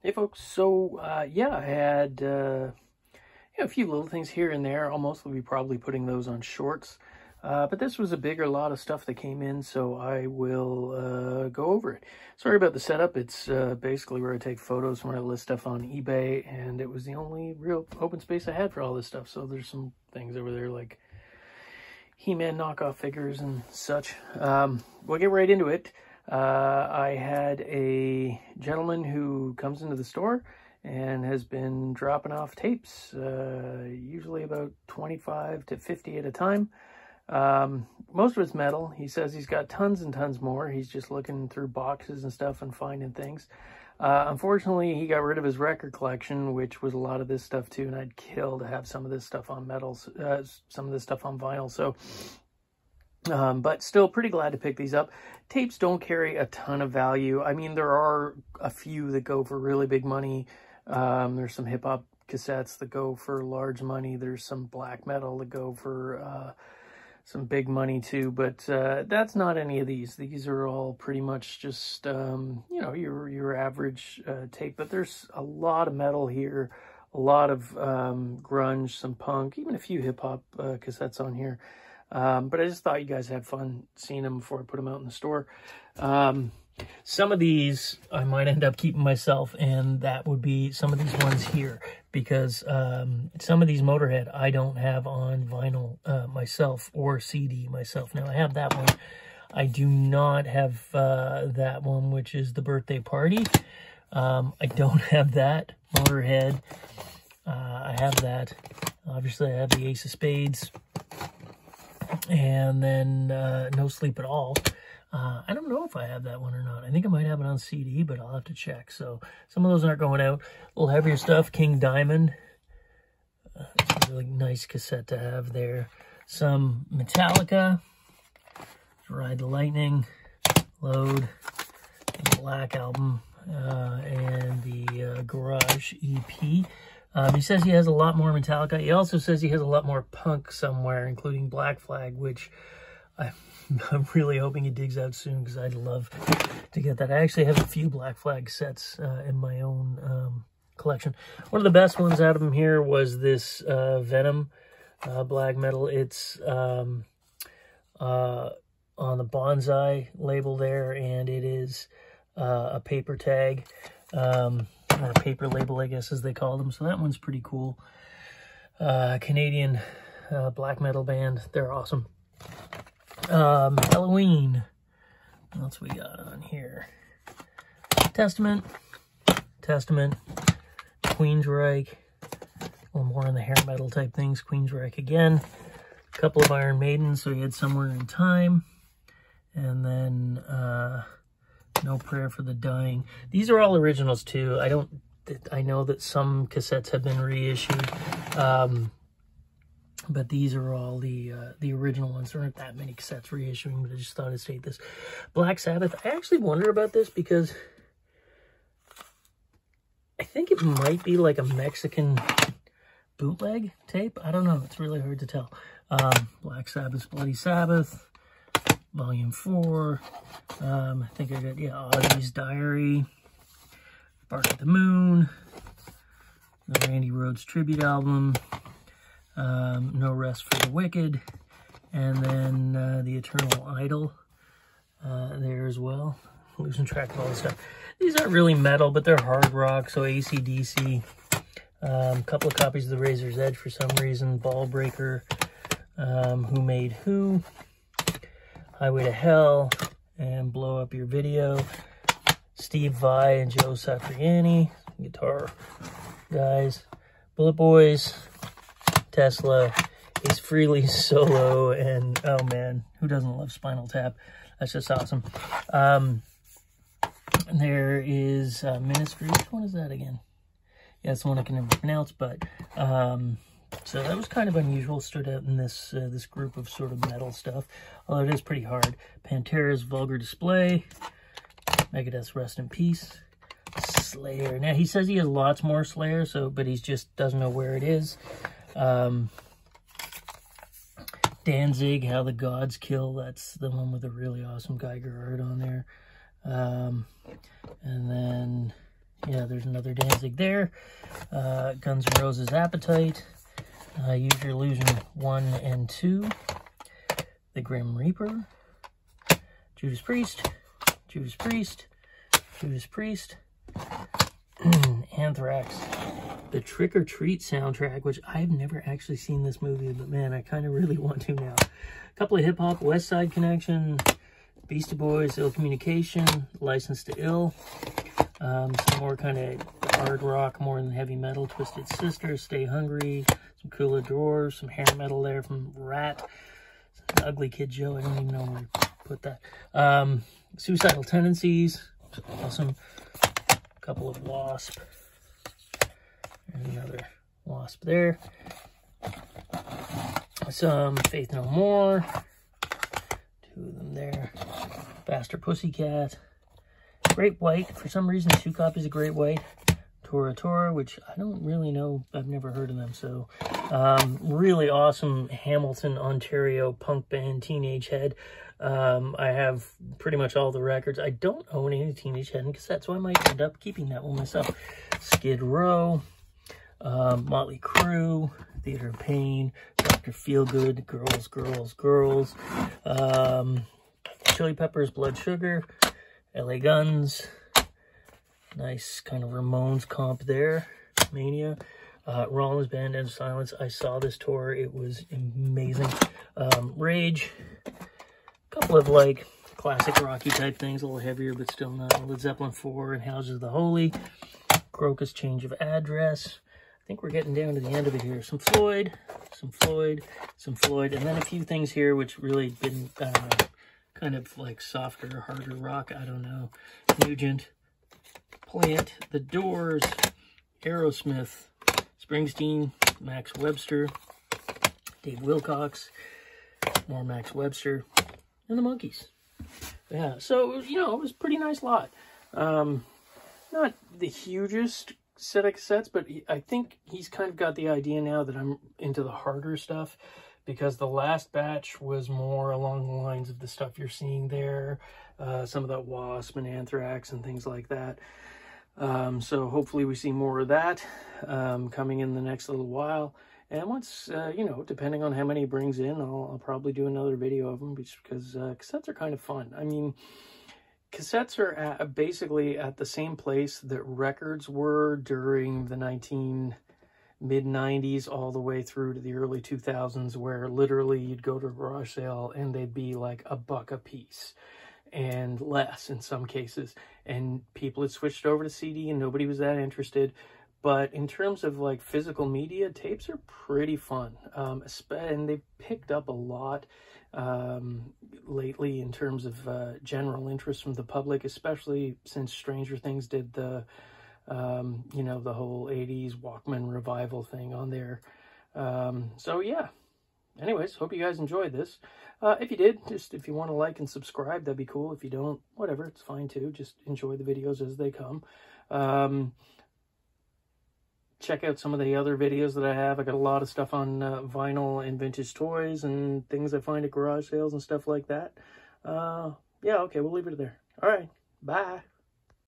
Hey folks, so yeah, I had a few little things here and there. I'll mostly be probably putting those on shorts, but this was a bigger lot of stuff that came in, so I will go over it. Sorry about the setup. It's basically where I take photos when I list stuff on eBay, and it was the only real open space I had for all this stuff, so there's some things over there like He-Man knockoff figures and such. We'll get right into it. I had a gentleman who comes into the store and has been dropping off tapes, usually about 25 to 50 at a time. Most of it's metal. He says he's got tons and tons more. He's just looking through boxes and stuff and finding things. Unfortunately, he got rid of his record collection, which was a lot of this stuff too, and I'd kill to have some of this stuff on metals, some of this stuff on vinyl. So but still pretty glad to pick these up. Tapes don't carry a ton of value. I mean, there are a few that go for really big money. There's some hip-hop cassettes that go for large money. There's some black metal that go for some big money too, but that's not any of these. These are all pretty much just you know, your average tape, but there's a lot of metal here, a lot of grunge, some punk, even a few hip-hop cassettes on here. But I just thought you guys had fun seeing them before I put them out in the store. Some of these I might end up keeping myself, and that would be some of these ones here, because some of these Motorhead I don't have on vinyl myself or CD myself. Now, I have that one. I do not have that one, which is The Birthday Party. I don't have that Motorhead. I have that. Obviously, I have the Ace of Spades. And then No Sleep at All. I don't know if I have that one or not. I think I might have it on CD, but I'll have to check. So some of those aren't going out. A little heavier stuff, King Diamond. It's a really nice cassette to have there. Some Metallica, Ride the Lightning, Load, Black Album, and the Garage EP. He says he has a lot more Metallica. He also says he has a lot more punk somewhere, including Black Flag, which I'm really hoping he digs out soon, because I'd love to get that. I actually have a few Black Flag sets in my own collection. One of the best ones out of them here was this Venom black metal. It's on the Bonsai label there, and it is a paper tag. Or paper label, I guess, as they call them. So that one's pretty cool. Canadian black metal band. They're awesome. Halloween. What else we got on here? Testament. Queensryche. A little more on the hair metal type things. Queensryche again. A couple of Iron Maiden. So we had Somewhere in Time. And then No Prayer for the Dying. These are all originals too. I know that some cassettes have been reissued, but these are all the original ones. There aren't that many cassettes reissuing, but I just thought I'd state this. Black Sabbath. I actually wonder about this, because I think it might be like a Mexican bootleg tape. I don't know. It's really hard to tell. Black Sabbath's Bloody Sabbath. Volume 4, I think I got, yeah, Ozzy's Diary, Bark at the Moon, the Randy Rhodes tribute album, No Rest for the Wicked, and then The Eternal Idol there as well. Losing track of all this stuff. These aren't really metal, but they're hard rock, so AC/DC, a couple of copies of The Razor's Edge for some reason, Ball Breaker, Who Made Who, Highway to Hell, and Blow Up Your Video. Steve Vai and Joe Satriani, guitar guys. Bullet Boys, Tesla, Ace Frehley's solo, and oh man, who doesn't love Spinal Tap? That's just awesome. There is Ministry. Which one is that again? Yeah, it's the one I can never pronounce, but so that was kind of unusual, stood out in this this group of sort of metal stuff, although it is pretty hard. Pantera's Vulgar Display, Megadeth's Rest in Peace, Slayer. Now, he says he has lots more Slayer, so, but he just doesn't know where it is. Danzig, How the Gods Kill. That's the one with a really awesome Geiger art on there. And then Yeah, there's another Danzig there. Guns N' Roses Appetite. Use Your Illusion 1 and 2. The Grim Reaper. Judas Priest. Judas Priest. Judas Priest. Anthrax. The Trick or Treat soundtrack, which I've never actually seen this movie, but man, I kind of really want to now. A couple of hip-hop, West Side Connection, Beastie Boys, Ill Communication, License to Ill, some more kind of hard rock, more than heavy metal, Twisted Sister, Stay Hungry, some Cooler Dwarves, some hair metal there from Rat, Ugly Kid Joe, I don't even know where to put that. Suicidal Tendencies, awesome, a couple of W.A.S.P., and another W.A.S.P. there. Some Faith No More. Two of them there. Faster Pussycat. Great White. For some reason, 2 copies of Great White. Tora Tora, which I don't really know. I've never heard of them. So, really awesome Hamilton, Ontario punk band, Teenage Head. I have pretty much all the records. I don't own any Teenage Head in cassettes, so I might end up keeping that one myself. Skid Row, Motley Crue, Theater of Pain, Dr. Feelgood, Girls, Girls, Girls, Chili Peppers, Blood Sugar, LA Guns, nice kind of Ramones comp there, Mania, Rollins Band, End of Silence. I saw this tour, it was amazing. Rage, couple of like classic Rocky type things, a little heavier but still not. Led Zeppelin 4 and Houses of the Holy. Crocus, Change of Address. I think we're getting down to the end of it here. Some Floyd, some Floyd, some Floyd, and then a few things here which really been kind of like softer, harder rock. I don't know. Nugent, Plant, The Doors, Aerosmith, Springsteen, Max Webster, Dave Wilcox, more Max Webster. And the Monkees. Yeah, so, you know, it was a pretty nice lot. Not the hugest set of cassettes, but I think he's kind of got the idea now that I'm into the harder stuff, because the last batch was more along the lines of the stuff you're seeing there, some of that W.A.S.P. and Anthrax and things like that. So hopefully we see more of that coming in the next little while. And once, you know, depending on how many he brings in, I'll probably do another video of them, because cassettes are kind of fun. I mean, cassettes are basically at the same place that records were during the mid-90s all the way through to the early 2000s, where literally you'd go to a garage sale and they'd be like $1 a piece and less in some cases. And people had switched over to CD and nobody was that interested. But in terms of like physical media, tapes are pretty fun, and they've picked up a lot lately in terms of general interest from the public, especially since Stranger Things did the, you know, the whole 80s Walkman revival thing on there. So yeah, anyways, hope you guys enjoyed this. If you did, just if you want to like and subscribe, that'd be cool. If you don't, whatever, it's fine too. Just enjoy the videos as they come. Check out some of the other videos that I have. I got a lot of stuff on vinyl and vintage toys and things I find at garage sales and stuff like that. Yeah, okay, we'll leave it there. All right, bye.